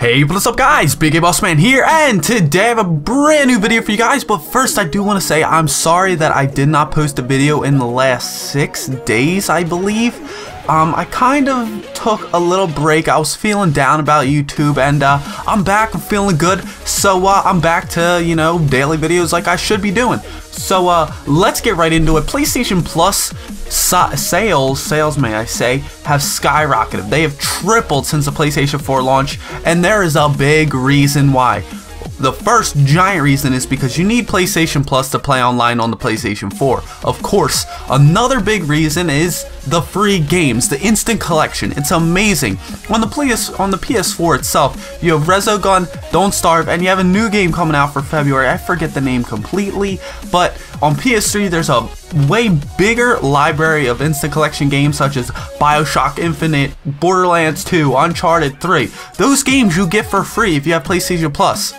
Hey, what's up guys, BAKBossMan here, and today I have a brand new video for you guys, but first I do want to say I'm sorry that I did not post a video in the last 6 days, I believe. I kind of took a little break. I was feeling down about YouTube, and I'm back, I'm feeling good, so I'm back to, you know, daily videos like I should be doing. So let's get right into it. PlayStation Plus sales, may I say, have skyrocketed. They have tripled since the PlayStation 4 launch, and there is a big reason why. The first giant reason is because you need PlayStation Plus to play online on the PlayStation 4. Of course, another big reason is the free games, the instant collection. It's amazing. On the PS4 itself, you have Resogun, Don't Starve, and you have a new game coming out for February. I forget the name completely, but on PS3 there's a way bigger library of instant collection games such as BioShock Infinite, Borderlands 2, Uncharted 3. Those games you get for free if you have PlayStation Plus.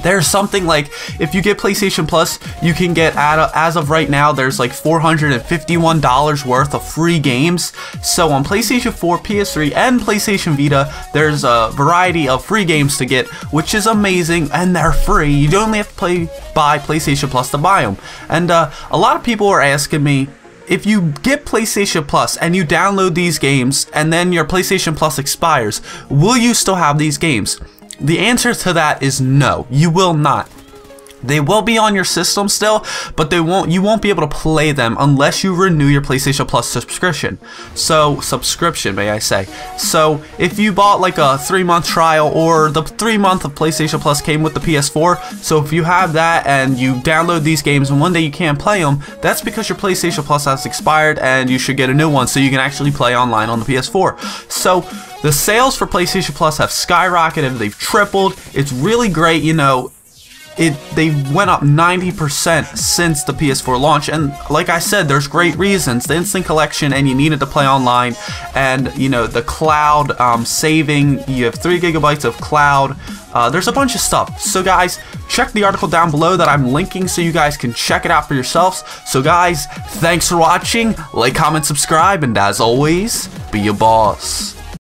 There's something like, if you get PlayStation Plus, you can get, as of right now, there's like $451 worth of free games. So on PlayStation 4, PS3, and PlayStation Vita, there's a variety of free games to get, which is amazing, and they're free. You don't only have to buy PlayStation Plus to buy them. And a lot of people are asking me, if you get PlayStation Plus and you download these games, and then your PlayStation Plus expires, will you still have these games? The answer to that is no, you will not. They will be on your system still, but you won't be able to play them unless you renew your PlayStation Plus subscription. So, So, if you bought like a 3-month trial, or the 3-month of PlayStation Plus came with the PS4, so if you have that and you download these games and one day you can't play them, that's because your PlayStation Plus has expired and you should get a new one so you can actually play online on the PS4. So, the sales for PlayStation Plus have skyrocketed, they've tripled, it's really great, you know. They went up 90% since the PS4 launch, and like I said, there's great reasons. The instant collection, and you needed to play online, and you know, the cloud saving. You have 3 GB of cloud. There's a bunch of stuff. So guys, check the article down below that I'm linking so you guys can check it out for yourselves. So guys, thanks for watching. Like, comment, subscribe, and as always, be your boss.